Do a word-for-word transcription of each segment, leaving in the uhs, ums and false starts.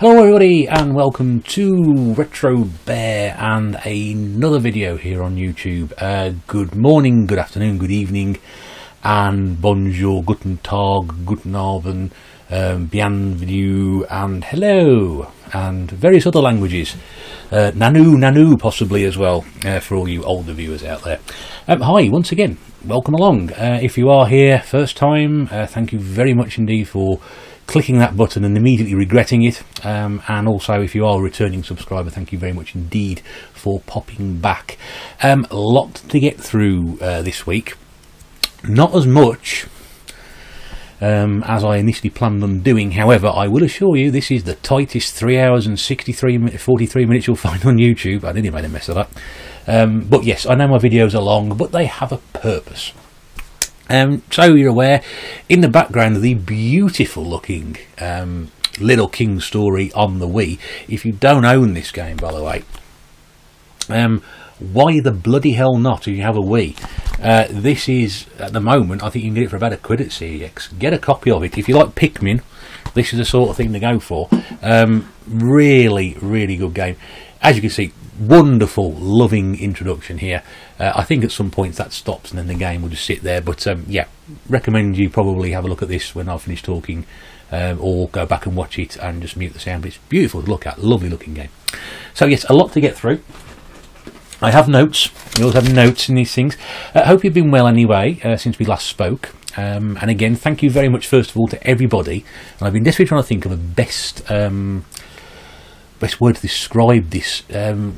Hello everybody and welcome to Retro Bear and another video here on YouTube. Uh, good morning, good afternoon, good evening and bonjour, guten tag, guten abend, um, bienvenue and hello and various other languages. Uh, nanu, nanu possibly as well uh, for all you older viewers out there. Um, hi once again, welcome along. Uh, if you are here first time, uh, thank you very much indeed for clicking that button and immediately regretting it, um, and also if you are a returning subscriber, thank you very much indeed for popping back. A um, lot to get through uh, this week, not as much um, as I initially planned on doing. However, I will assure you this is the tightest three hours and sixty-three forty-three minutes you'll find on YouTube. I nearly made a mess of that, um, but yes, I know my videos are long, but they have a purpose. Um, so you're aware, in the background of the beautiful looking um, Little King's Story on the Wii. If you don't own this game, by the way, um, why the bloody hell not if you have a Wii? Uh, this is, at the moment, I think you can get it for about a quid at C E X. Get a copy of it. If you like Pikmin, this is the sort of thing to go for. Um, really, really good game. As you can see, wonderful, loving introduction here. Uh, I think at some point that stops and then the game will just sit there. But um, yeah, recommend you probably have a look at this when I've finished talking, um, or go back and watch it and just mute the sound. But it's beautiful to look at, lovely looking game. So yes, a lot to get through. I have notes. You always have notes in these things. I uh, hope you've been well anyway uh, since we last spoke. Um, and again, thank you very much first of all to everybody. And I've been desperately trying to think of the best, um, best word to describe this. Um,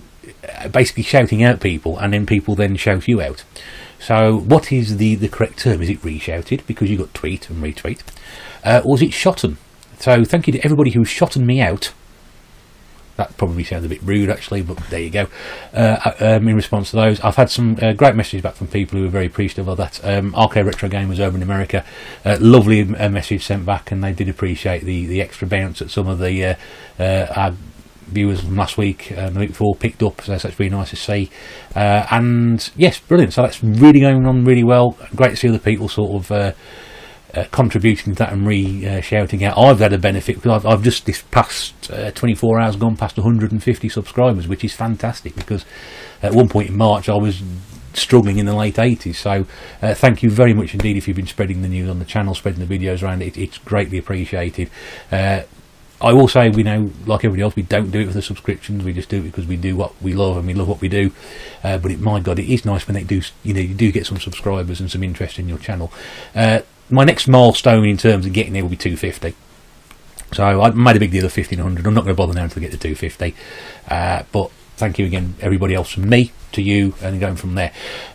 basically shouting out people and then people then shout you out. So what is the the correct term? Is it re-shouted because you got tweet and retweet, uh, or is it shotten? So thank you to everybody who shotten me out. That probably sounds a bit rude actually, but there you go. Uh, um, in response to those, I've had some uh, great messages back from people who are very appreciative of that. Um, R K Retro Game was over in America, uh, lovely uh, message sent back, and they did appreciate the the extra bounce that some of the uh, uh, our viewers from last week and um, the week before picked up, so that's really nice to see. Uh, and yes, brilliant, so that's really going on really well. Great to see other people sort of uh, uh, contributing to that and re-shouting uh, out. I've had a benefit because I've, I've just this past uh, twenty-four hours gone past one hundred fifty subscribers, which is fantastic because at one point in March I was struggling in the late eighties. So uh, thank you very much indeed if you've been spreading the news on the channel, spreading the videos around. It, it's greatly appreciated. Uh, I will say, we know, like everybody else, we don't do it for the subscriptions. We just do it because we do what we love and we love what we do. Uh, but it, my God, it is nice when they do, you know, you do get some subscribers and some interest in your channel. Uh, my next milestone in terms of getting there will be two fifty. So I made a big deal of fifteen hundred. I'm not going to bother now until I get to two fifty. Uh, but thank you again, everybody else, from me to you, and going from there.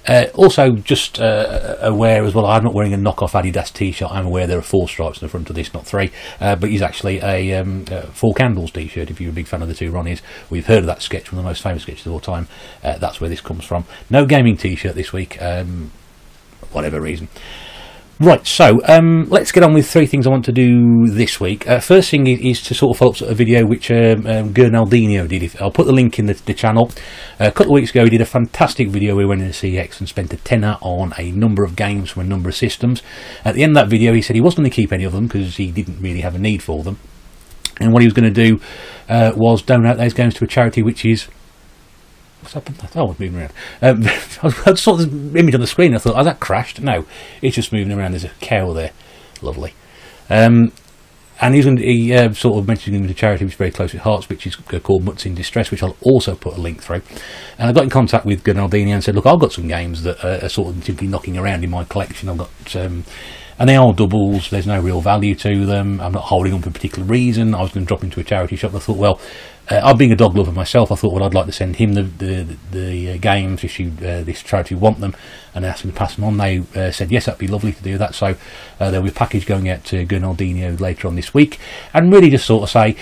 Uh, also, just uh, aware as well, I'm not wearing a knockoff Adidas t-shirt. I'm aware there are four stripes in the front of this, not three, uh, but he's actually a um, uh, Four Candles t-shirt, if you're a big fan of the two Ronnies. We've heard of that sketch, one of the most famous sketches of all time. Uh, that's where this comes from. No gaming t-shirt this week, um, whatever reason. Right, so um, let's get on with three things I want to do this week. Uh, first thing is, is to sort of follow up a video which um, um, Gurnaldinho did. If, I'll put the link in the, the channel. Uh, a couple of weeks ago he did a fantastic video where we went into C E X and spent a tenner on a number of games from a number of systems. At the end of that video he said he wasn't going to keep any of them because he didn't really have a need for them. And what he was going to do uh, was donate those games to a charity which is... What's happened? Oh, it's moving around. Um, I saw this image on the screen and I thought, oh, that crashed. No, it's just moving around. There's a cow there. Lovely. Um, and he's going to, he uh, sort of mentioned the charity which is very close at hearts, which is called Mutts in Distress, which I'll also put a link through. And I got in contact with Gurnaldinho and said, look, I've got some games that are, are sort of simply knocking around in my collection. I've got... Um, and they are doubles, there's no real value to them, I'm not holding them for a particular reason. I was going to drop into a charity shop, I thought, well, uh, I'm being a dog lover myself, I thought, well, I'd like to send him the the, the uh, games if you, uh, this charity want them, and ask him to pass them on. They uh, said, yes, that'd be lovely to do that, so uh, there'll be a package going out to Gurnaldinho later on this week, and really just sort of say,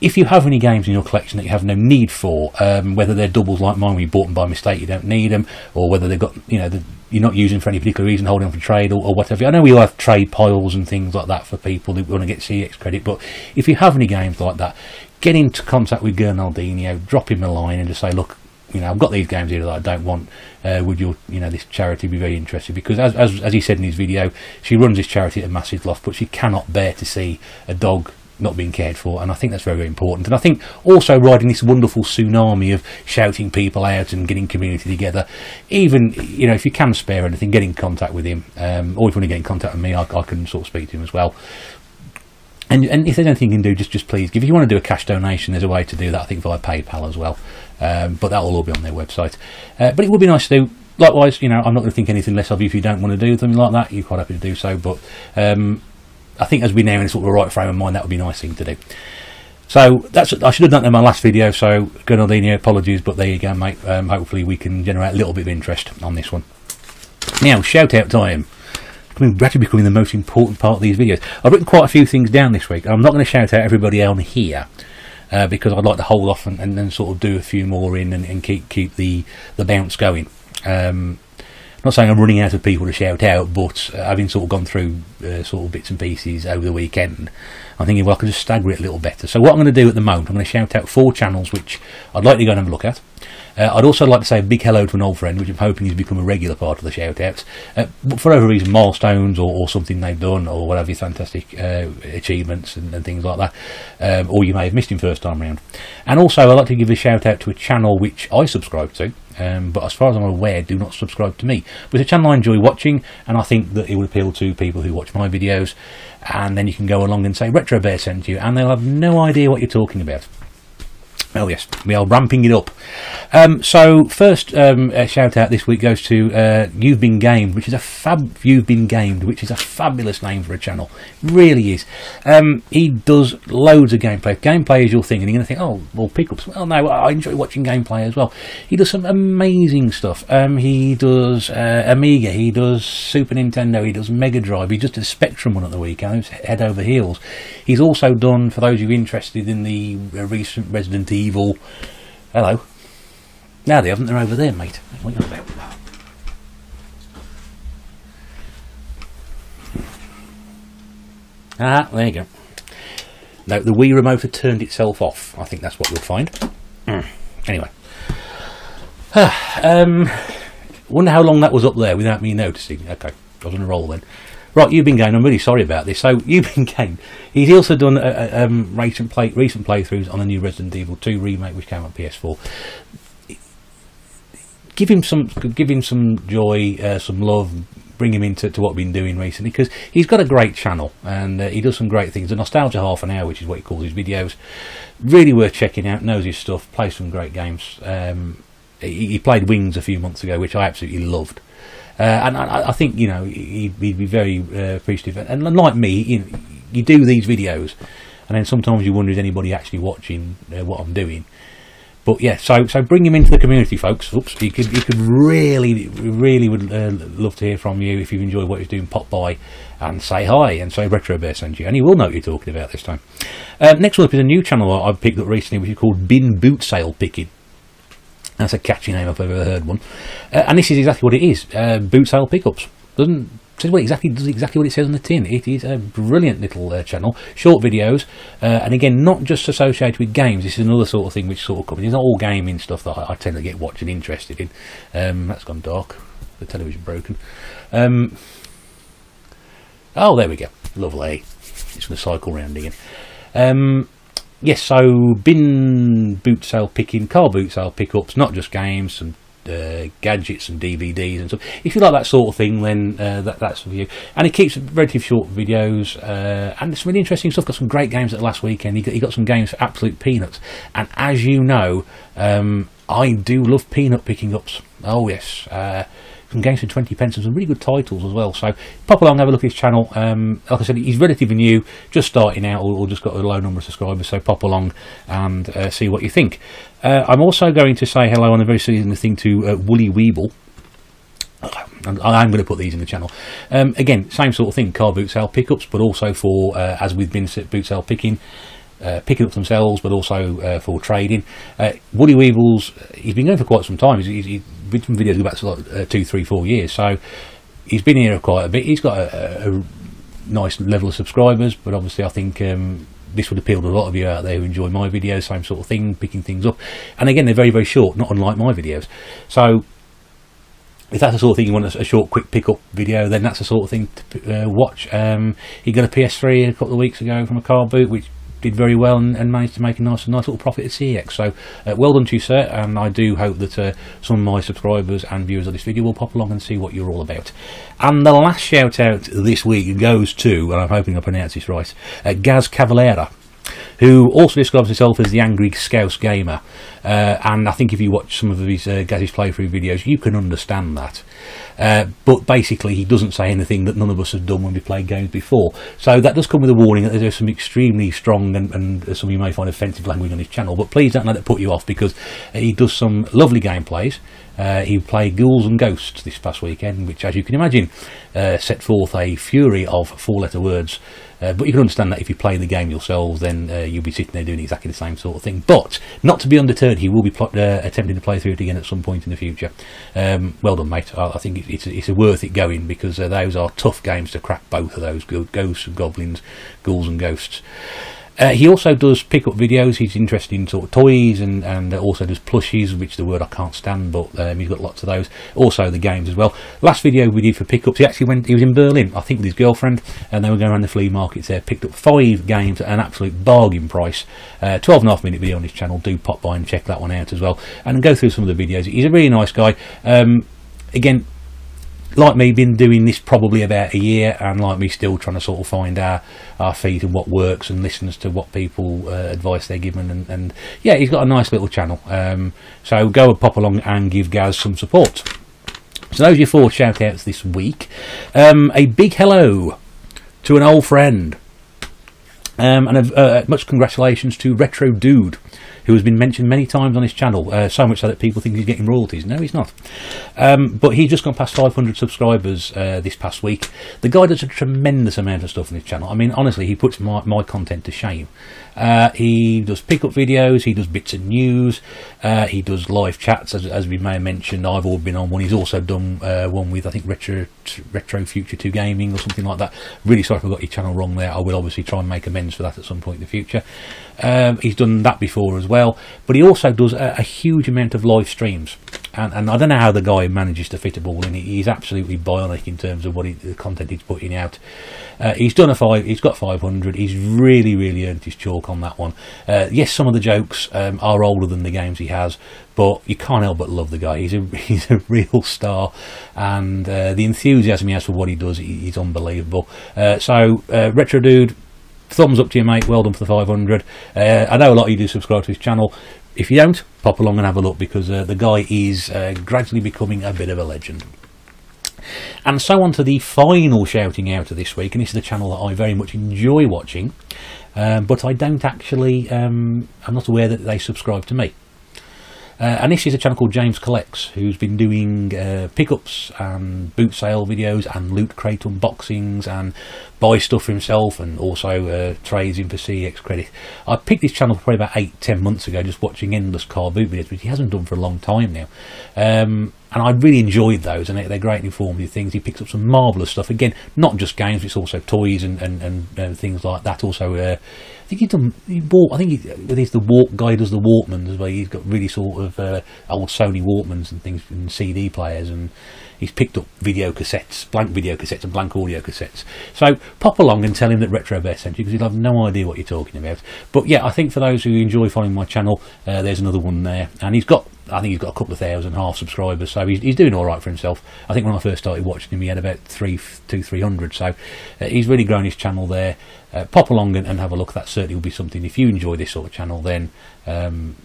if you have any games in your collection that you have no need for, um, whether they're doubles like mine, where you bought them by mistake, you don't need them, or whether they've got, you know, the, you're not using for any particular reason, holding on for trade or, or whatever. I know we all have trade piles and things like that for people who want to get C E X credit, but if you have any games like that, get into contact with Gurnaldinho, drop him a line and just say, look, you know, I've got these games here that I don't want. Uh, would your, you know, this charity be very interested? Because as, as, as he said in his video, she runs this charity at a massive loft, but she cannot bear to see a dog not being cared for, and I think that's very, very important. And I think also riding this wonderful tsunami of shouting people out and getting community together, even, you know, if you can spare anything, get in contact with him, um, or if you want to get in contact with me, I, I can sort of speak to him as well. And, and if there's anything you can do, just just please give. If you want to do a cash donation, there's a way to do that, I think, via PayPal as well. Um, but that will all be on their website. Uh, but it would be nice to do. Likewise, you know, I'm not going to think anything less of you if you don't want to do something like that. You're quite happy to do so. But um, I think as we're now in sort of the right frame of mind, that would be a nice thing to do. So that's, I should have done that in my last video. So, Gurnaldinho, apologies, but there you go, mate. Um, hopefully we can generate a little bit of interest on this one. Now, shout out time. Gradually becoming the most important part of these videos. I've written quite a few things down this week. I'm not going to shout out everybody on here uh, because I'd like to hold off and, and then sort of do a few more in and, and keep keep the the bounce going. Um, not saying I'm running out of people to shout out, but uh, having sort of gone through uh, sort of bits and pieces over the weekend, I'm thinking, well, I could just stagger it a little better. So what I'm going to do at the moment, I'm going to shout out four channels which I'd like to go and have a look at. Uh, I'd also like to say a big hello to an old friend, which I'm hoping has become a regular part of the shout-outs. Uh, for whatever reason, milestones or, or something they've done or whatever, fantastic uh, achievements and, and things like that. Um, or you may have missed him first time round. And also, I'd like to give a shout-out to a channel which I subscribe to, um, but as far as I'm aware, do not subscribe to me. But it's a channel I enjoy watching, and I think that it would appeal to people who watch my videos. And then you can go along and say, Retro Bear sent you, and they'll have no idea what you're talking about. Oh yes, we are ramping it up. Um, so first um, shout out this week goes to uh, You've Been Gamed, which is a fab. You've Been Gamed, which is a fabulous name for a channel, it really is. Um, he does loads of gameplay. Gameplay is your thing, and you're going to think, oh, well, pickups. Well, no, I enjoy watching gameplay as well. He does some amazing stuff. Um, he does uh, Amiga, he does Super Nintendo, he does Mega Drive. He just did a Spectrum one at the weekend, Head Over Heels. He's also done, for those who are interested in the uh, recent Resident Evil. Evil. Hello. No, they haven't. They're over there, mate. What are you on about? Ah, there you go. No, the Wii remote had turned itself off. I think that's what you'll find. Mm. Anyway. Ah, um, wonder how long that was up there without me noticing. Okay, I was on a roll then. Right, You've Been Gamed. I'm really sorry about this. So, You've Been Gamed. He's also done a, a, um, recent, play, recent playthroughs on the new Resident Evil two remake, which came on P S four. Give him some, give him some joy, uh, some love. Bring him into to what we've been doing recently, because he's got a great channel and uh, he does some great things. The Nostalgia Half an Hour, which is what he calls his videos, really worth checking out. Knows his stuff. Plays some great games. Um, he, he played Wings a few months ago, which I absolutely loved. Uh, and I, I think, you know, he'd, he'd be very uh, appreciative. And, and like me, you know, you do these videos, and then sometimes you wonder, is anybody actually watching uh, what I'm doing? But yeah, so so bring him into the community, folks. Oops, you could you could really really would uh, love to hear from you. If you enjoy what he's doing, pop by and say hi and say Retro Bear sent you, and he will know what you're talking about this time. Uh, next one up is a new channel I've picked up recently, which is called Bin Boot Sale Pickin'. That's a catchy name if I've ever heard one. Uh, and this is exactly what it is. Uh, boot sale pickups. Doesn't says what exactly does exactly what it says on the tin. It is a brilliant little uh, channel, short videos, uh, and again not just associated with games. This is another sort of thing which sort of comes. It's not all gaming stuff that I, I tend to get watched and interested in. Um, that's gone dark. The television broken. Um, oh, there we go. Lovely. It's going to cycle round again. Um, Yes, so bin boot sale picking, car boot sale pickups, not just games, some uh, gadgets and D V Ds and stuff. If you like that sort of thing, then uh, that, that's for you. And it keeps relatively short videos, uh, and some really interesting stuff. Got some great games at the last weekend. He got, he got some games for absolute peanuts. And as you know, um, I do love peanut picking ups. Oh, yes. Uh, some games for twenty pence and some really good titles as well. So pop along and have a look at his channel. Um, like I said, he's relatively new, just starting out, or, or just got a low number of subscribers, so pop along and uh, see what you think. Uh, I'm also going to say hello on a very similar thing to uh, Woolly Weevil. I'm going to put these in the channel. Um, again, same sort of thing, car boot sale pickups, but also for, uh, as we've been boot sale picking, Uh, picking up themselves, but also uh, for trading. Uh, Woolly Weevil's, he's been going for quite some time. He's, he's, he's been videos about like, uh, two, three, four years, so he's been here quite a bit. He's got a, a nice level of subscribers, but obviously I think um, this would appeal to a lot of you out there who enjoy my videos, same sort of thing, picking things up. And again, they're very, very short, not unlike my videos. So if that's the sort of thing you want, a short, quick pick-up video, then that's the sort of thing to uh, watch. Um, he got a P S three a couple of weeks ago from a car boot, which did very well and, and managed to make a nice, nice little profit at C E X. So uh, well done to you, sir, and I do hope that uh, some of my subscribers and viewers of this video will pop along and see what you're all about. And the last shout out this week goes to, and I'm hoping I pronounce this right, uh, Gazz Cavalera, who also describes himself as the Angry Scouse Gamer, uh, and I think if you watch some of his uh, Gaz's playthrough videos you can understand that, uh, but basically he doesn't say anything that none of us have done when we played games before, so that does come with a warning that there's some extremely strong and, and some you may find offensive language on his channel, but please don't let that put you off, because he does some lovely gameplays. Uh, he played Ghouls and Ghosts this past weekend, which, as you can imagine, uh, set forth a fury of four-letter words. Uh, but you can understand that if you play the game yourselves, then uh, you'll be sitting there doing exactly the same sort of thing. But not to be undeterred, he will be pl uh, attempting to play through it again at some point in the future. Um, well done, mate. I, I think it's, it's a worth it going, because uh, those are tough games to crack, both of those, Ghosts and Goblins, Ghouls and Ghosts. Uh, he also does pick-up videos. He's interested in sort of toys and, and also does plushies, which is the word I can't stand, but um, he's got lots of those. Also the games as well. Last video we did for pick-ups, he actually went, he was in Berlin, I think with his girlfriend, and they were going around the flea markets there, picked up five games at an absolute bargain price. Uh, twelve and a half minute video on his channel. Do pop by and check that one out as well, and go through some of the videos. He's a really nice guy. Um, again, like me, been doing this probably about a year, and like me, still trying to sort of find our, our feed and what works, and listens to what people uh, advice they're given, and, and yeah, he's got a nice little channel, um, so go and pop along and give Gaz some support. So those are your four shout outs this week. Um, a big hello to an old friend, um, and a, uh, much congratulations to Retro Dude, who has been mentioned many times on his channel, uh, so much so that people think he's getting royalties. No, he's not. Um, but he's just gone past five hundred subscribers uh, this past week. The guy does a tremendous amount of stuff on his channel. I mean, honestly, he puts my, my content to shame. Uh, he does pick-up videos, he does bits of news, uh, he does live chats, as, as we may have mentioned. I've all been on one. He's also done uh, one with, I think, Retro, Retro Future two Gaming or something like that. Really sorry if I got your channel wrong there. I will obviously try and make amends for that at some point in the future. Um, he's done that before as well, but he also does a, a huge amount of live streams, and, and I don't know how the guy manages to fit a ball in. He's absolutely bionic in terms of what he, the content he's putting out. Uh, he's done a five. He's got five hundred. He's really, really earned his chalk on that one. Uh, yes, some of the jokes um, are older than the games he has, but you can't help but love the guy. He's a he's a real star, and uh, the enthusiasm he has for what he does is unbelievable. Uh, so, uh, Retro Dude, thumbs up to you, mate. Well done for the five hundred. Uh, I know a lot of you do subscribe to his channel. If you don't, pop along and have a look, because uh, the guy is uh, gradually becoming a bit of a legend. And so on to the final shouting out of this week, and this is the channel that I very much enjoy watching, um, but I don't actually, um, I'm not aware that they subscribe to me. Uh, and this is a channel called James Collects, who's been doing uh, pickups and boot sale videos and loot crate unboxings and buy stuff for himself, and also uh, trades in for C E X credit. I picked this channel probably about eight, ten months ago, just watching endless car boot videos, which he hasn't done for a long time now. Um, and I really enjoyed those, and they're great informative things. He picks up some marvellous stuff. Again, not just games, it's also toys and, and, and, and things like that. Also, uh, I think he done, he bought, I think he, there's the walk guy, does the Walkmans as well. He's got really sort of uh, old Sony Walkmans and things, and C D players, and he's picked up video cassettes, blank video cassettes and blank audio cassettes. So pop along and tell him that Retro Bear sent you, because he'll have no idea what you're talking about. But yeah, I think for those who enjoy following my channel, uh, there's another one there. And he's got, I think he's got a couple of thousand half subscribers, so he's, he's doing all right for himself. I think when I first started watching him, he had about three, two, three hundred. So uh, he's really grown his channel there. Uh, pop along and, and have a look. That certainly will be something. If you enjoy this sort of channel, then um,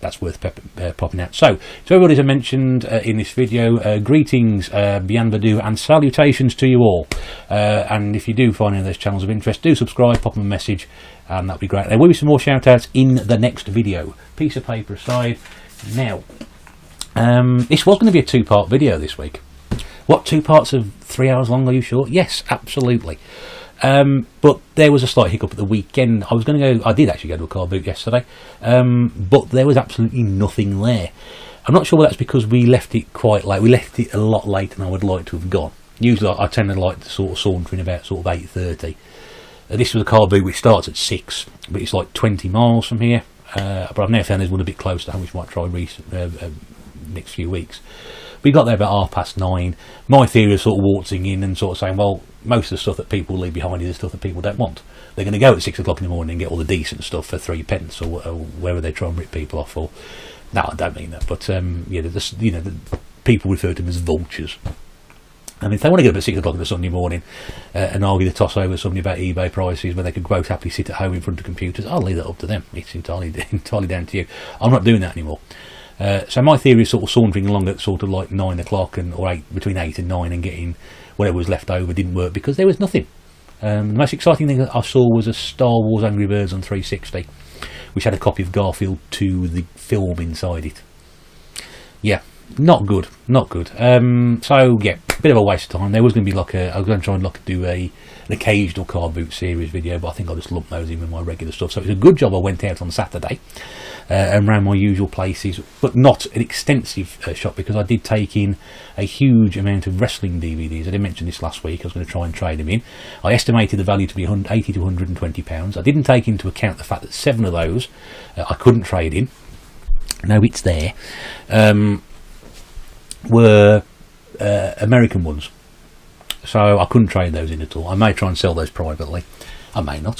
that's worth pep uh, popping out. So, to everybody who's mentioned uh, in this video, uh, greetings, uh, bienvenue, and salutations to you all. Uh, and if you do find any of those channels of interest, do subscribe, pop them a message, and that'd be great. There will be some more shout outs in the next video. Piece of paper aside. Now, um, this was going to be a two-part video this week. What, two parts of three hours long, are you sure? Yes, absolutely. Um, but there was a slight hiccup at the weekend. I was going to go, I did actually go to a car boot yesterday, um, but there was absolutely nothing there. I'm not sure whether that's because we left it quite late. We left it a lot later than I would like to have gone. Usually I, I tend to like to sort of saunter in about sort of eight thirty. Uh, this was a car boot which starts at six, but it's like twenty miles from here. Uh, but I've now found there's one a bit closer to home, which I might try recent, uh, uh, next few weeks. We got there about half past nine. My theory of sort of waltzing in and sort of saying, well, most of the stuff that people leave behind is the stuff that people don't want. They're going to go at six o'clock in the morning and get all the decent stuff for three pence, or, or wherever they try and rip people off. Or no, I don't mean that, but um, yeah, the, you know, the people refer to them as vultures. And if they want to get up at six o'clock on a Sunday morning uh, and argue the toss over something about eBay prices when they could quite happily sit at home in front of computers, I'll leave that up to them. It's entirely entirely down to you. I'm not doing that anymore. Uh, so my theory is sort of sauntering along at sort of like nine o'clock and or eight, between eight and nine, and getting whatever was left over didn't work because there was nothing. Um, the most exciting thing that I saw was a Star Wars Angry Birds on three sixty, which had a copy of Garfield two, the film, inside it. Yeah, not good, not good. Um, so yeah, bit of a waste of time. There was going to be like a, I was going to try and like do a an occasional car boot series video, but I think I'll just lump those in with my regular stuff. So it's a good job I went out on Saturday uh, and ran my usual places, but not an extensive uh, shop, because I did take in a huge amount of wrestling D V Ds. I didn't mention this last week. I was going to try and trade them in. I estimated the value to be eighty to one hundred and twenty pounds. I didn't take into account the fact that seven of those uh, I couldn't trade in. No, it's there. Um, were Uh, American ones, so I couldn't trade those in at all. I may try and sell those privately, I may not.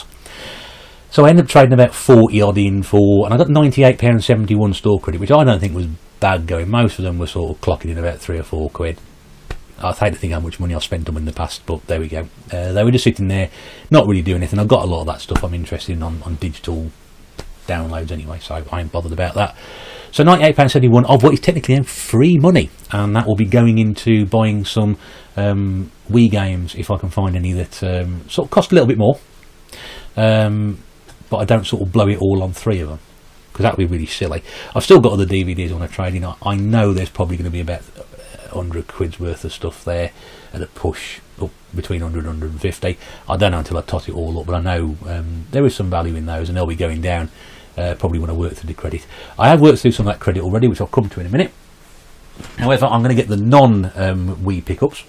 So I ended up trading about forty odd in for, and I got ninety-eight pounds seventy-one store credit, which I don't think was bad going. Most of them were sort of clocking in about three or four quid. I hate to think how much money I've spent on them in the past, but there we go. Uh, they were just sitting there, not really doing anything. I've got a lot of that stuff I'm interested in on, on digital downloads anyway, so I ain't bothered about that. So ninety-eight pounds seventy-one of what is technically now free money, and that will be going into buying some um, Wii games if I can find any that um, sort of cost a little bit more, um, but I don't sort of blow it all on three of them, because that would be really silly. I've still got other D V Ds on a trading. I, I know there's probably going to be about one hundred quid's worth of stuff there at a push, up between one hundred and one hundred fifty. I don't know until I tot it all up, but I know um, there is some value in those, and they'll be going down. Uh, probably when I work through the credit. I have worked through some of that credit already, which I'll come to in a minute. However, I'm going to get the non um, Wii pickups.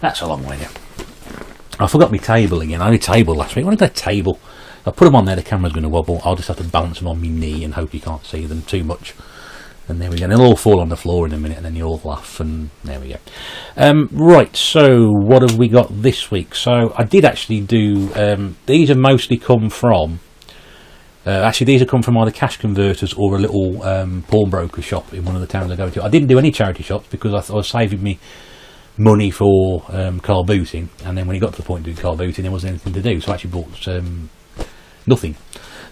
That's a long way now. I forgot my table again. I had a table last week. What did I table? I put them on there. The camera's going to wobble. I'll just have to balance them on my knee and hope you can't see them too much. And there we go. And they'll all fall on the floor in a minute, and then you'll laugh, and there we go. Um, right, so what have we got this week? So I did actually do... Um, these have mostly come from... Uh, actually, these have come from either cash converters or a little um, pawnbroker shop in one of the towns I go to. I didn't do any charity shops because I, th I was saving me money for um, car booting, and then when it got to the point of doing car booting, there wasn't anything to do, so I actually bought um, nothing.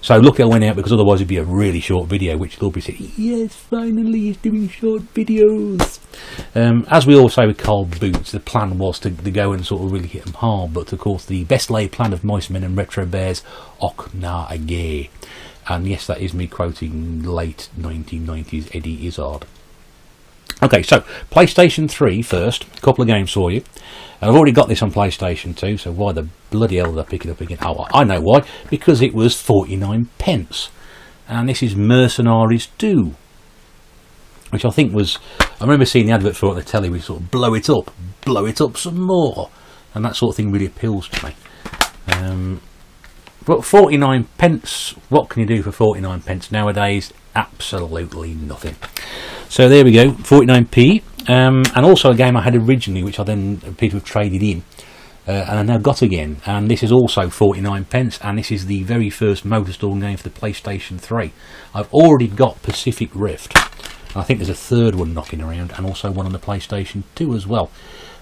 So luckily I went out, because otherwise it'd be a really short video, which they'll be saying, yes, finally he's doing short videos. Um, as we all say with Carl Boots, the plan was to, to go and sort of really hit them hard, but of course the best laid plan of mice men and retro bears, och na agay. And yes, that is me quoting late nineteen nineties Eddie Izzard. Okay, so PlayStation three first, a couple of games for you. And I've already got this on PlayStation two, so why the bloody hell did I pick it up again? Oh, I know why. Because it was forty-nine pence. And this is Mercenaries two. Which I think was... I remember seeing the advert for it on the telly. We sort of blow it up, blow it up some more. And that sort of thing really appeals to me. Um, but forty-nine pence, what can you do for forty-nine pence nowadays? Absolutely nothing. So there we go, forty-nine p. Um, and also a game I had originally, which I then appear to have traded in, uh, and I now got again. And this is also forty-nine pence, and this is the very first MotorStorm game for the PlayStation three. I've already got Pacific Rift. I think there's a third one knocking around, and also one on the PlayStation two as well.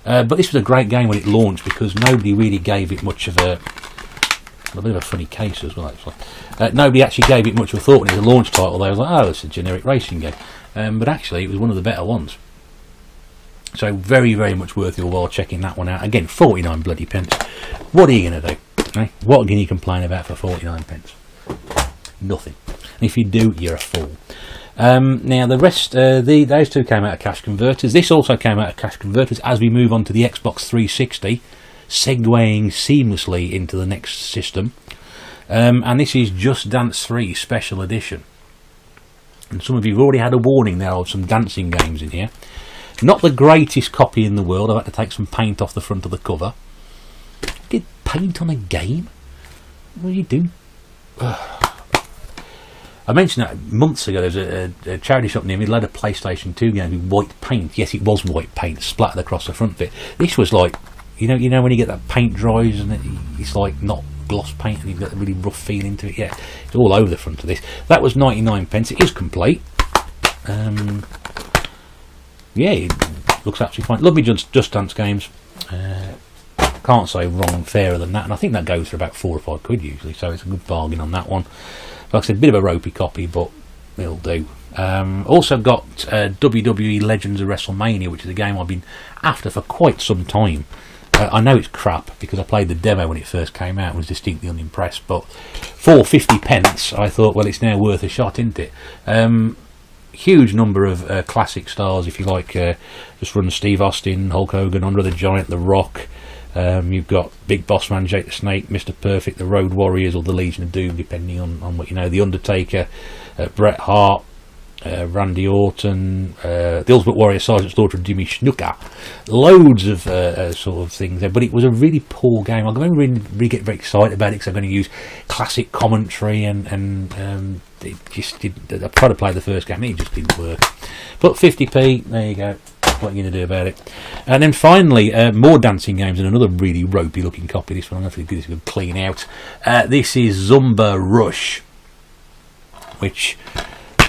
Uh, but this was a great game when it launched, because nobody really gave it much of a... A bit of a funny case as well, actually. Uh, nobody actually gave it much of a thought when it was a launch title. They were like, oh, it's a generic racing game. Um, but actually, it was one of the better ones. So very, very much worth your while checking that one out. Again, forty-nine bloody pence. What are you going to do? Eh? What can you complain about for forty-nine pence? Nothing. And if you do, you're a fool. Um, now, the rest, uh, the, those two came out of cash converters. This also came out of cash converters as we move on to the Xbox three sixty, segueing seamlessly into the next system. Um, and this is Just Dance three Special Edition. And some of you have already had a warning there of some dancing games in here. Not the greatest copy in the world. I've had to take some paint off the front of the cover. Did paint on a game? What are you doing? I mentioned that months ago. There was a, a, a charity shop near me, led a PlayStation two game in white paint. Yes, it was white paint splattered across the front bit. This was like, you know, you know when you get that paint dries and it, it's like not gloss paint and you've got a really rough feeling to it. Yeah, it's all over the front of this. That was ninety-nine pence. It is complete. Um, yeah, it looks absolutely fine. Lovely Just, Just Dance games. Uh, can't say wrong, fairer than that. And I think that goes for about four or five quid usually. So it's a good bargain on that one. Like I said, a bit of a ropey copy, but it'll do. Um, also got uh, W W E Legends of WrestleMania, which is a game I've been after for quite some time. Uh, I know it's crap because I played the demo when it first came out and was distinctly unimpressed, but for fifty pence, I thought, well, it's now worth a shot, isn't it? Um, huge number of uh, classic stars, if you like. Uh, just run Steve Austin, Hulk Hogan, Andre the Giant, The Rock. Um, you've got Big Boss Man, Jake the Snake, Mister Perfect, the Road Warriors, or the Legion of Doom, depending on, on what you know. The Undertaker, uh, Bret Hart, uh, Randy Orton, uh, the Ultimate Warrior, Sergeant Slaughter, and Jimmy Snuka. Loads of uh, uh, sort of things there, but it was a really poor game. I'm going to really, really get very excited about it because I'm going to use classic commentary, and and um, it just didn't. I tried to play the first game, it just didn't work. But fifty p, there you go. What are you going to do about it? And then finally, uh, more dancing games, and another really ropey looking copy. This one, I'm going to this good clean out. Uh, this is Zumba Rush, which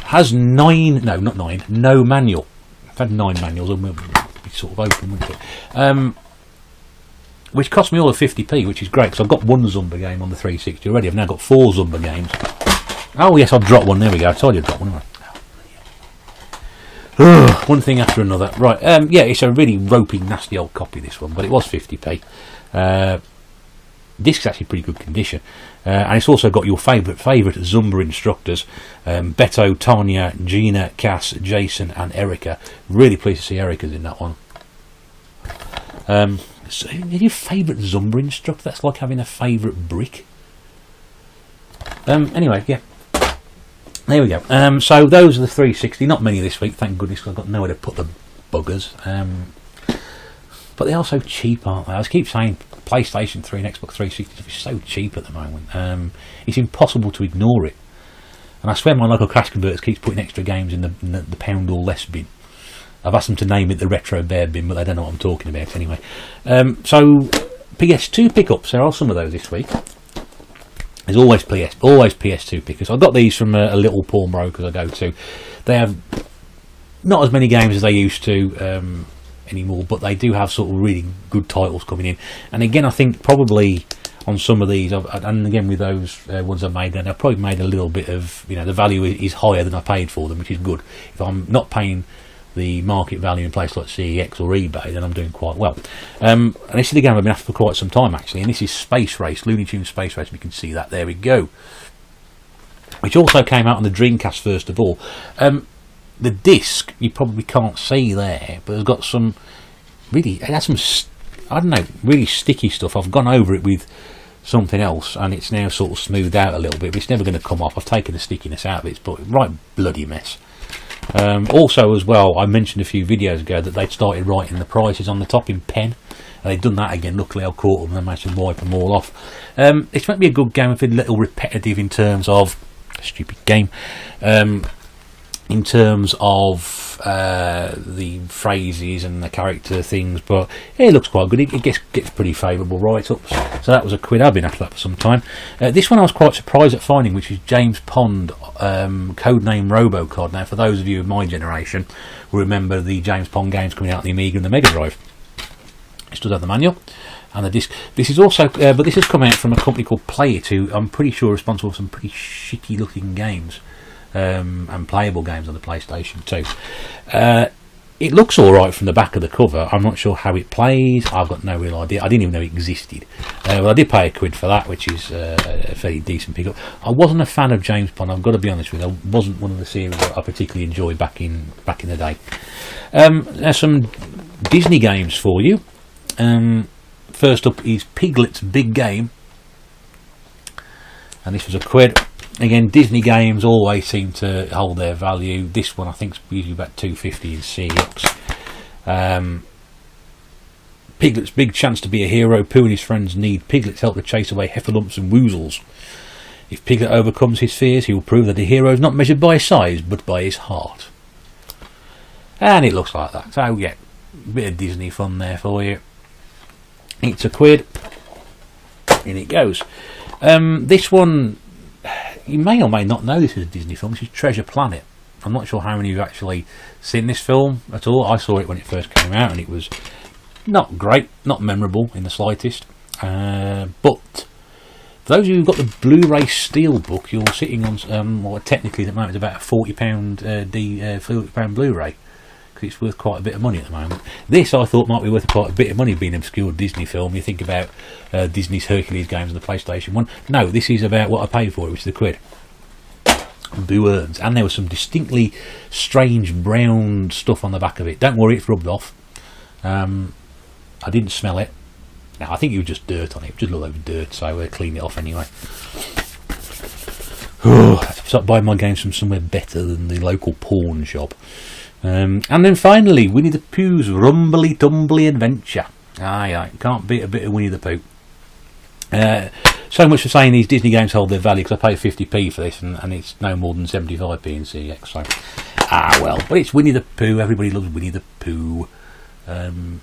has nine, no, not nine, no manual. I've had nine manuals, and we'll be sort of open, wouldn't it? Um, which cost me all of fifty p, which is great because I've got one Zumba game on the three sixty already. I've now got four Zumba games. Oh, yes, I've dropped one. There we go. I told you I've dropped one. Ugh, one thing after another. Right, um, yeah, it's a really ropey, nasty old copy, this one, but it was fifty p. Uh, disc's actually pretty good condition. Uh, and it's also got your favourite favourite Zumba instructors, um, Beto, Tanya, Gina, Cass, Jason and Erica. Really pleased to see Erica's in that one. Um, so your favourite Zumba instructor? That's like having a favourite brick. Um, anyway, yeah. There we go. Um, so those are the three sixty. Not many this week, thank goodness, because I've got nowhere to put them buggers. Um, but they are so cheap, aren't they? I keep saying PlayStation three and Xbox three sixty is so cheap at the moment. Um, it's impossible to ignore it. And I swear my local Crash Converters keeps putting extra games in the, in the, the pound or less bin. I've asked them to name it the Retro Bear bin, but they don't know what I'm talking about anyway. Um, so P S two pickups, there are some of those this week. There's always P S, always P S two pickers. I got these from a, a little pawn brokers I go to. They have not as many games as they used to um, anymore, but they do have sort of really good titles coming in. And again, I think probably on some of these, I've, and again with those uh, ones I made, then I probably made a little bit of, you know, the value is higher than I paid for them, which is good. If I'm not paying the market value in places like C E X or eBay, then I'm doing quite well. Um, and this is the game I've been after for quite some time actually, and this is Space Race, Looney Tunes Space Race, we can see that, there we go. Which also came out on the Dreamcast first of all. Um, the disc, you probably can't see there, but it's got some really, it has some, I don't know, really sticky stuff. I've gone over it with something else and it's now sort of smoothed out a little bit, but it's never going to come off. I've taken the stickiness out of it, but right bloody mess. Um, also as well, I mentioned a few videos ago that they'd started writing the prices on the top in pen, and they'd done that again. Luckily I caught them and I managed to wipe them all off. Um, it's meant to be a good game, if it's a little repetitive in terms of stupid game, um, in terms of uh, the phrases and the character things, but yeah, it looks quite good. It, it gets, gets pretty favourable write-ups, so that was a quid. I've been after that for some time. Uh, this one I was quite surprised at finding, which is James Pond, um, codename Robocod. Now for those of you of my generation will remember the James Pond games coming out on the Amiga and the Mega Drive. It does have the manual and the disc. This is also uh, but this has come out from a company called Play It, who I'm pretty sure are responsible for some pretty shitty looking games. Um, and playable games on the PlayStation two. Uh, it looks alright from the back of the cover. I'm not sure how it plays. I've got no real idea. I didn't even know it existed. Uh, well, I did pay a quid for that, which is uh, a fairly decent pickup. I wasn't a fan of James Pond, I've got to be honest with you. I wasn't one of the series that I particularly enjoyed back in back in the day. Um, there's some Disney games for you. Um, first up is Piglet's Big Game. And this was a quid. Again, Disney games always seem to hold their value. This one I think is usually about two fifty in C E X. Um, Piglet's Big Chance to be a Hero. Pooh and his friends need Piglet's help to chase away Heffalumps and Woozles. If Piglet overcomes his fears, he will prove that the hero is not measured by his size, but by his heart. And it looks like that. So, yeah, a bit of Disney fun there for you. It's a quid. In it goes. Um, this one, you may or may not know this is a Disney film. This is Treasure Planet. I'm not sure how many of you have actually seen this film at all. I saw it when it first came out, and it was not great, not memorable in the slightest. Uh, but for those of you who've got the Blu-ray Steelbook, you're sitting on, um, well, technically at the moment it's about a forty pound uh, D, uh, forty pound Blu-ray, because it's worth quite a bit of money at the moment. This I thought might be worth quite a bit of money, being an obscure Disney film. You think about uh, Disney's Hercules games and the PlayStation one. No, this is about what I paid for it, which is the quid. Boo earns. And there was some distinctly strange brown stuff on the back of it. Don't worry, it's rubbed off. Um, I didn't smell it. Now, I think it was just dirt on it. It just looked like dirt, so we'll clean it off anyway. Oh, I stopped buying my games from somewhere better than the local pawn shop. Um, and then finally, Winnie the Pooh's Rumbly Tumbly Adventure. Aye, aye, can't beat a bit of Winnie the Pooh. Uh, so much for saying these Disney games hold their value, because I paid fifty p for this, and, and it's no more than seventy-five p in C E X. So, ah, well. But it's Winnie the Pooh. Everybody loves Winnie the Pooh. Um...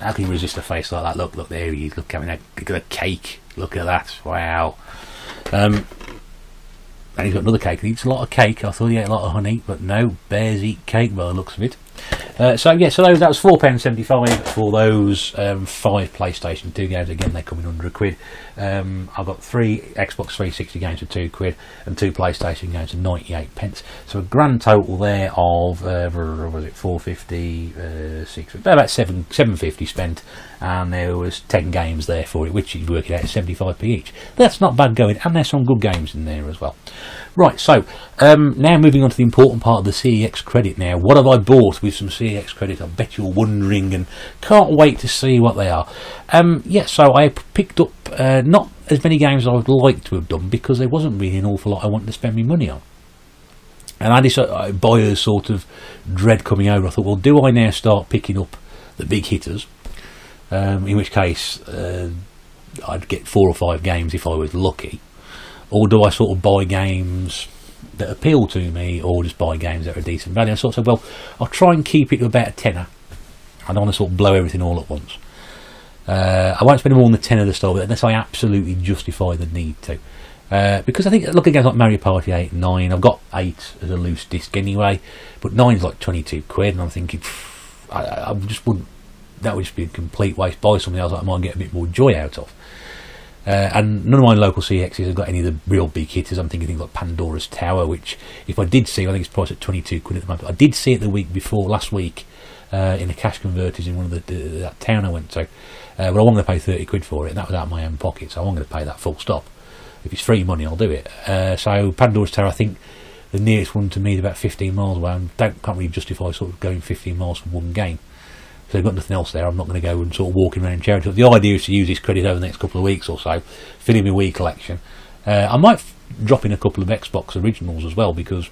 How can you resist a face like that? Look, look, there he is. Look, having a, look at a cake. Look at that. Wow. Um, and he's got another cake. He eats a lot of cake. I thought he ate a lot of honey, but no. Bears eat cake by the looks of it. Uh, so, yeah, so those, that was four pounds seventy-five for those um, five PlayStation two games. Again, they're coming under a quid. Um, I've got three Xbox three sixty games for two quid and two PlayStation games for ninety-eight pence. So a grand total there of, uh, what was it, four fifty, uh, six, about seven, seven fifty spent. And there was ten games there for it, which is working out at seventy-five p each. That's not bad going, and there's some good games in there as well. Right, so um, now moving on to the important part of the C E X credit now. What have I bought with some C E X credit? I bet you're wondering and can't wait to see what they are. Um, yeah, so I picked up uh, not as many games as I would like to have done, because there wasn't really an awful lot I wanted to spend my money on. And I just, uh, buyer's sort of dread coming over. I thought, well, do I now start picking up the big hitters? Um, in which case uh, I'd get four or five games if I was lucky. Or do I sort of buy games that appeal to me, or just buy games that are a decent value? I sort of said, well, I'll try and keep it to about a tenner. I don't want to sort of blow everything all at once. Uh, I won't spend more than the tenner to start with, unless I absolutely justify the need to. Uh, because I think, look, again, like Mario Party eight, nine, I've got eight as a loose disc anyway, but nine's like twenty-two quid, and I'm thinking, pff, I, I just wouldn't, that would just be a complete waste. Buy something else that I might get a bit more joy out of. Uh, and none of my local C E Xs have got any of the real big hitters. I'm thinking things like Pandora's Tower, which if I did see, I think it's priced at twenty-two quid at the moment. I did see it the week before, last week, uh, in the cash converters in one of the, the that town I went to. Uh, but I wanted to pay thirty quid for it, and that was out of my own pocket, so I wasn't going to pay that full stop. If it's free money, I'll do it. Uh, so Pandora's Tower, I think the nearest one to me is about fifteen miles away, and don't can't really justify sort of going fifteen miles for one game. So I've got nothing else there. I'm not going to go and sort of walking around charity. The idea is to use this credit over the next couple of weeks or so, fill in my Wii collection. Uh, I might f drop in a couple of Xbox originals as well, because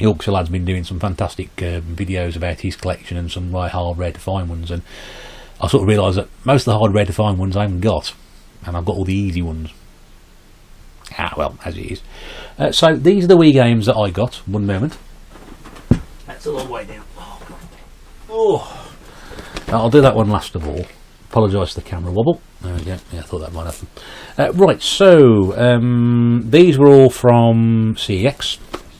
Yorkshire Lad's been doing some fantastic uh, videos about his collection and some like, hard rare to find ones, and I sort of realised that most of the hard rare to find ones I haven't got, and I've got all the easy ones. Ah, well, as it is. Uh, so these are the Wii games that I got. One moment. That's a long way down. Oh, God. Oh. I'll do that one last of all. Apologise for the camera wobble. There we go. Yeah, I thought that might happen. Uh, right, so um, these were all from C E X,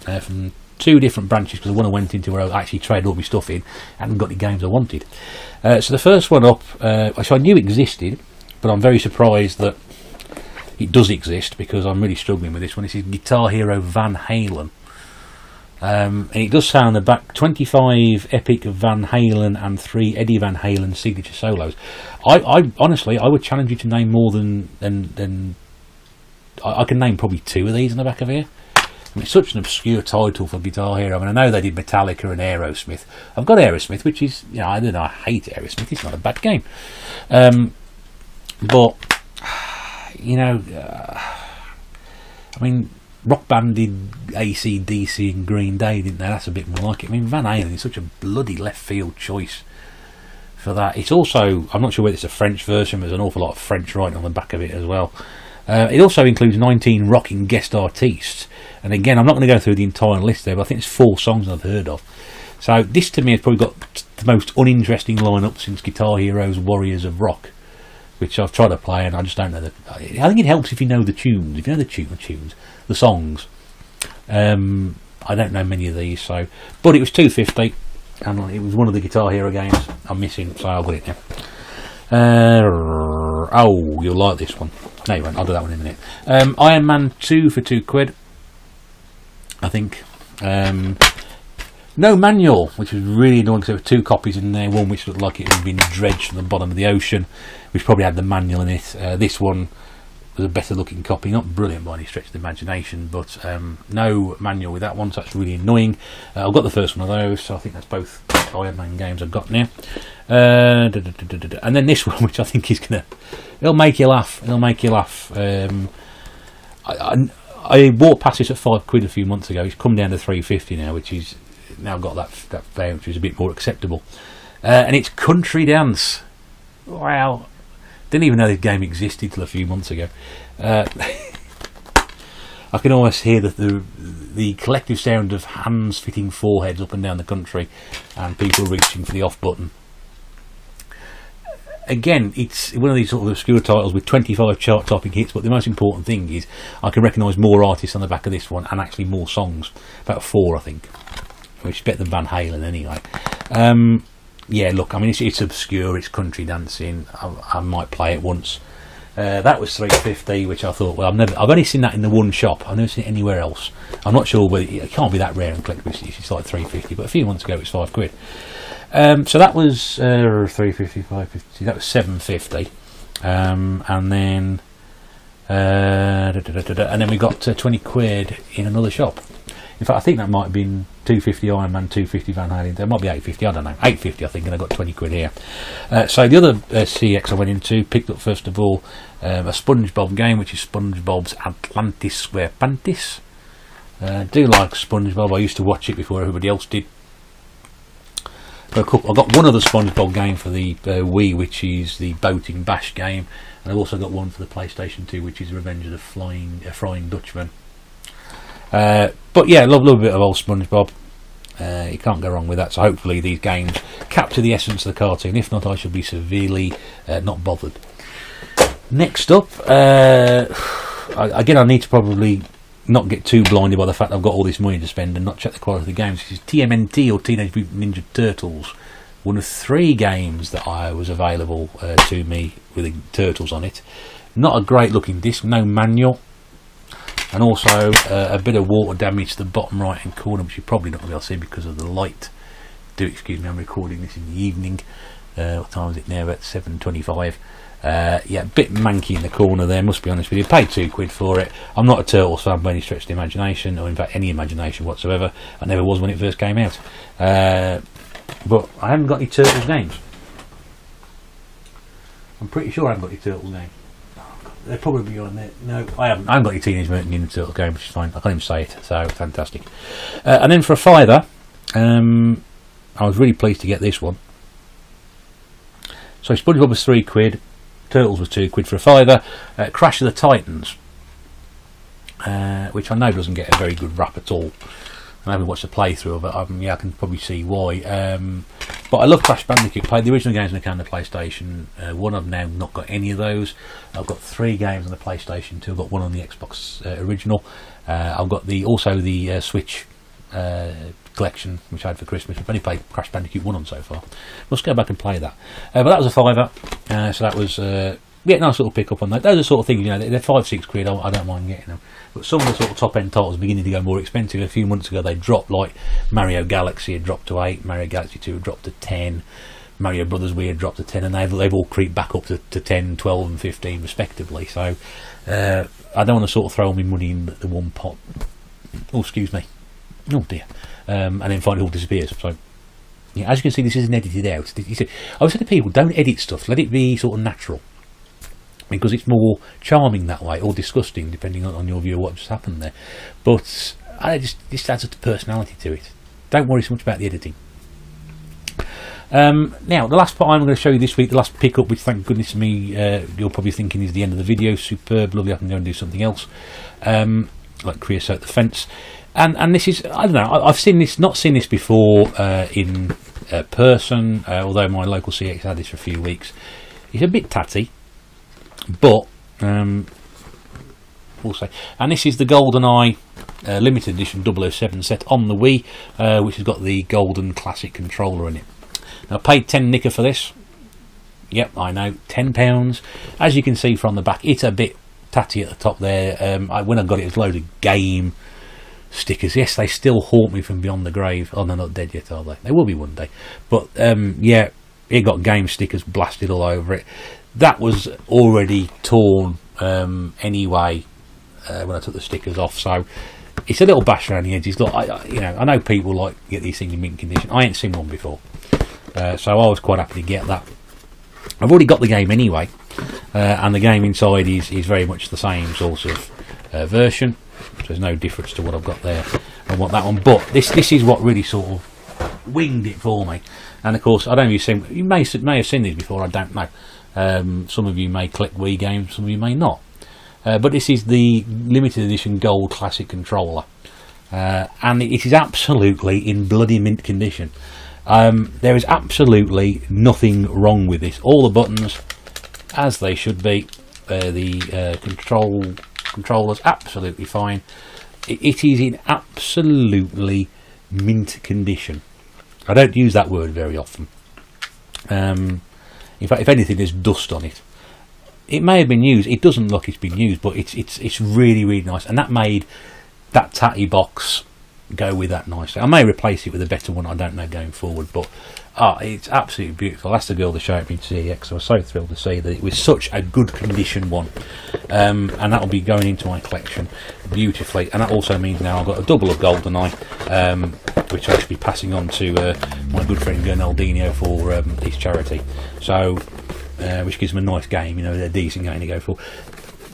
uh, from two different branches, because the one I went into where I actually traded all my stuff in, I hadn't got the games I wanted. Uh, so the first one up, uh, which I knew existed, but I'm very surprised that it does exist, because I'm really struggling with this one. This is Guitar Hero Van Halen. Um, and it does say on the back, twenty-five epic Van Halen and three Eddie Van Halen signature solos. I, I honestly, I would challenge you to name more than than, than I, I can name probably two of these in the back of here. I mean, it's such an obscure title for Guitar Hero. I mean, I know they did Metallica and Aerosmith. I've got Aerosmith, which is, you know, I don't know, I hate Aerosmith. It's not a bad game, um, but you know, uh, I mean. Rock Band did A C D C and Green Day, didn't they? That's a bit more like it. I mean, Van Halen is such a bloody left field choice for that. It's also, I'm not sure whether it's a French version, but there's an awful lot of French writing on the back of it as well. Uh, it also includes nineteen rocking guest artistes, and again I'm not going to go through the entire list there, but I think there's four songs I've heard of. So this to me has probably got the most uninteresting lineup since Guitar Hero's Warriors of Rock, which I've tried to play and I just don't know the, I think it helps if you know the tunes, if you know the tune, tunes, the songs. Um, I don't know many of these, so, but it was two fifty, and it was one of the Guitar Hero games I'm missing, so I'll get it now. Uh, oh, you'll like this one. No, you won't. I'll do that one in a minute. Um, Iron Man two for two quid, I think. Um, no manual, which was really annoying because there were two copies in there. One which looked like it had been dredged from the bottom of the ocean, which probably had the manual in it. Uh, this one was a better looking copy, not brilliant by any stretch of the imagination, but um, no manual with that one, so that's really annoying. Uh, I've got the first one of those, so I think that's both Iron Man games I've got now. Uh, da, da, da, da, da. And then this one, which I think is gonna, it'll make you laugh. It'll make you laugh. Um, I, I, I walked past this at five quid a few months ago. It's come down to three fifty now, which is now got that that fare, which is a bit more acceptable. Uh, and it's Country Dance. Wow. Didn't even know this game existed till a few months ago. Uh, I can almost hear the, the the collective sound of hands fitting foreheads up and down the country, and people reaching for the off button. Again, it's one of these sort of obscure titles with twenty-five chart-topping hits, but the most important thing is I can recognise more artists on the back of this one, and actually more songs. About four, I think, which is better than Van Halen anyway. Um, Yeah, look, I mean, it's, it's obscure, it's country dancing. I, I might play it once. Uh, that was three fifty, which I thought, well, I've never, I've only seen that in the one shop. I've never seen it anywhere else. I'm not sure whether it can't be that rare in collectibles. It's like three fifty, but a few months ago it was five quid. Um, so that was uh, three fifty, five fifty. That was seven fifty, um, and then uh, da, da, da, da, da, and then we got uh, twenty quid in another shop. In fact, I think that might have been two fifty Iron Man, two fifty Van Halen. There might be eight fifty, I don't know. eight fifty, I think, and I got twenty quid here. Uh, so the other uh, C E X I went into, picked up first of all um, a SpongeBob game, which is SpongeBob's Atlantis SquarePantis. Uh, I do like SpongeBob. I used to watch it before everybody else did. I got one other SpongeBob game for the uh, Wii, which is the Boating Bash game, and I've also got one for the PlayStation two, which is Revenge of the Flying uh, Frying Dutchman. Uh, but yeah, love a little bit of old SpongeBob. Uh, you can't go wrong with that. So hopefully these games capture the essence of the cartoon. If not, I shall be severely uh, not bothered. Next up, uh, again, I need to probably not get too blinded by the fact I've got all this money to spend and not check the quality of the games. This is T M N T, or Teenage Mutant Ninja Turtles, one of three games that I was available uh, to me with the Turtles on it. Not a great looking disc, no manual. And also uh, a bit of water damage to the bottom right hand corner, which you're probably not going to be able to see because of the light. Do excuse me, I'm recording this in the evening. Uh, what time is it now? About seven twenty-five. Uh, yeah, a bit manky in the corner there, must be honest with you. Paid two quid for it. I'm not a Turtles fan by any stretch of the imagination, or in fact any imagination whatsoever. I never was when it first came out. Uh, but I haven't got any Turtles names. I'm pretty sure I haven't got any Turtles names. They'll probably be on there. No, I haven't. I haven't got your Teenage Mutant Ninja Turtle game, which is fine. I can't even say it, so fantastic. Uh, and then for a fiver, um, I was really pleased to get this one. So SpongeBob was three quid, Turtles was two quid for a fiver. Uh, Crash of the Titans, uh, which I know doesn't get a very good rap at all. I haven't watched the playthrough of it. Um, yeah, I can probably see why. Um, but I love Crash Bandicoot. Played the original games on the PlayStation uh, one. I've now not got any of those. I've got three games on the PlayStation two. I've got one on the Xbox uh, original. Uh, I've got the also the uh, Switch uh, collection, which I had for Christmas. I've only played Crash Bandicoot one on so far. Let's go back and play that. Uh, but that was a fiver. Uh, so that was uh, yeah, nice little pick up on that. Those are the sort of things, you know, they're five, six quid. I, I don't mind getting them. But some of the sort of top-end titles are beginning to go more expensive. A few months ago they dropped, like Mario Galaxy had dropped to eight, Mario Galaxy two had dropped to ten, Mario Brothers Wii had dropped to ten, and they've, they've all creeped back up to, to ten, twelve and fifteen respectively. So uh, I don't want to sort of throw all my money in the one pot. Oh, excuse me. Oh dear. Um, and then finally it all disappears. So yeah, as you can see, this isn't edited out. I always say to people, don't edit stuff, let it be sort of natural, because it's more charming that way, or disgusting, depending on, on your view of what just happened there. But I just, this adds a personality to it. Don't worry so much about the editing. Um, now, the last part I'm going to show you this week, the last pickup, which thank goodness me, uh, you're probably thinking is the end of the video. Superb, lovely, I can go and do something else, um, like Creosote the Fence. And and this is, I don't know, I've seen this, not seen this before uh, in uh, person, uh, although my local C E X had this for a few weeks. It's a bit tatty, but um, we'll say. And this is the GoldenEye uh, limited edition double oh seven set on the Wii, uh, which has got the golden classic controller in it. Now, I paid ten nicker for this. Yep, I know, ten pounds. As you can see from the back, it's a bit tatty at the top there. Um, I, when I got it, it was a load of game stickers. Yes, they still haunt me from beyond the grave. Oh, they're not dead yet, are they? They will be one day. But um, yeah, it got game stickers blasted all over it. That was already torn um, anyway uh, when I took the stickers off, so it's a little bash around the edges. Look, I, I, you know, I know people like get these things in mint condition. I ain't seen one before, uh, so I was quite happy to get that. I've already got the game anyway, uh, and the game inside is is very much the same sort of uh, version. So there's no difference to what I've got there and what that one. But this this is what really sort of winged it for me. And of course, I don't know if you've seen, you may may have seen these before. I don't know. Um, some of you may collect Wii games, some of you may not. Uh, but this is the limited edition gold classic controller, uh, and it is absolutely in bloody mint condition. Um, there is absolutely nothing wrong with this. All the buttons, as they should be, uh, the uh, control controllers absolutely fine. It, it is in absolutely mint condition. I don't use that word very often. Um, in fact, if anything, there's dust on it. It may have been used. It doesn't look it's been used, but it's it's it's really really nice, and that made that tatty box go with that nicely. I may replace it with a better one. I don't know going forward, but ah, it's absolutely beautiful. That's the girl that showed me C E X. I was so thrilled to see that it was such a good condition one, um, and that will be going into my collection beautifully. And that also means now I've got a double of GoldenEye, um, which I'll be passing on to uh, my good friend Gurnaldinho for um, his charity. So. Uh, which gives them a nice game, you know, they're decent game to go for.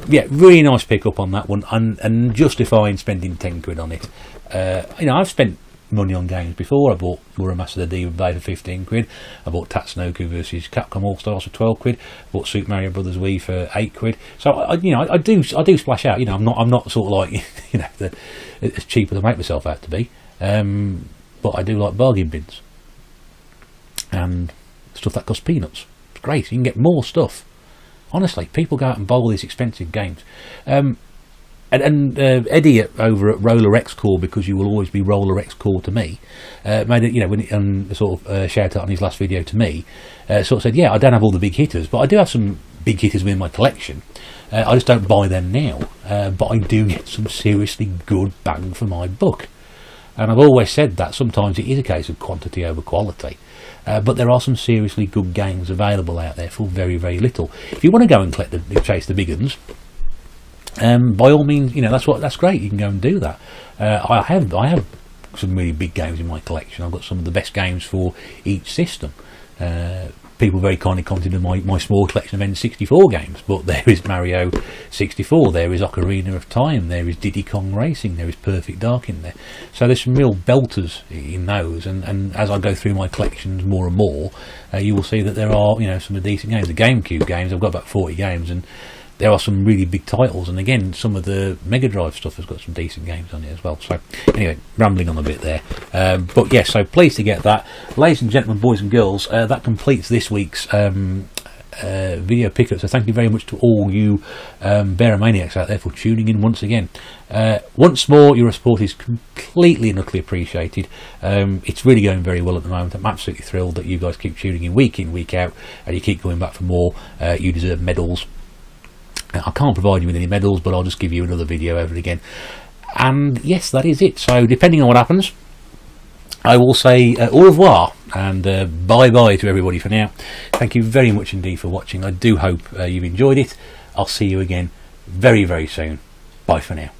Yeah, really nice pick up on that one, and, and justifying spending ten quid on it. Uh, you know, I've spent money on games before. I bought Uramaster the Demon Blade for fifteen quid. I bought Tatsunoko versus Capcom All Stars for twelve quid. I bought Super Mario Bros. Wii for eight quid. So I, you know, I, I do I do splash out. You know, I'm not I'm not sort of like you know the, as cheap as I make myself out to be. Um, but I do like bargain bins and stuff that costs peanuts. Great, you can get more stuff. Honestly, people go out and buy all these expensive games. Um, and and uh, Eddie at, over at Roller X Core, because you will always be Roller X Core to me, uh, made it, you know, when he, um, sort of uh, shout out on his last video to me, uh, sort of said, yeah, I don't have all the big hitters, but I do have some big hitters within my collection. Uh, I just don't buy them now, uh, but I do get some seriously good bang for my buck. And I've always said that sometimes it is a case of quantity over quality. Uh, but there are some seriously good games available out there for very, very little. If you want to go and collect the, chase the big ones, um, by all means, you know, that's what that's great. You can go and do that. Uh, I have I have some really big games in my collection. I've got some of the best games for each system. Uh, people very kindly commented on my, my small collection of N sixty-four games, but there is Mario sixty-four, there is Ocarina of Time, there is Diddy Kong Racing, there is Perfect Dark in there. So there's some real belters in those, and, and as I go through my collections more and more, uh, you will see that there are, you know, some of the decent games. The GameCube games, I've got about forty games, and there are some really big titles, and again, some of the Mega Drive stuff has got some decent games on it as well. So, anyway, rambling on a bit there. Um, but yes, yeah, so pleased to get that. Ladies and gentlemen, boys and girls, uh, that completes this week's um, uh, video pickup. So thank you very much to all you um, Bearomaniacs out there for tuning in once again. Uh, once more, your support is completely and utterly appreciated. Um, it's really going very well at the moment. I'm absolutely thrilled that you guys keep tuning in week in, week out, and you keep going back for more. Uh, you deserve medals. I can't provide you with any medals, but I'll just give you another video over again. And yes, that is it. So depending on what happens, I will say uh, au revoir and uh, bye bye to everybody for now. Thank you very much indeed for watching. I do hope uh, you've enjoyed it. I'll see you again very, very soon. Bye for now.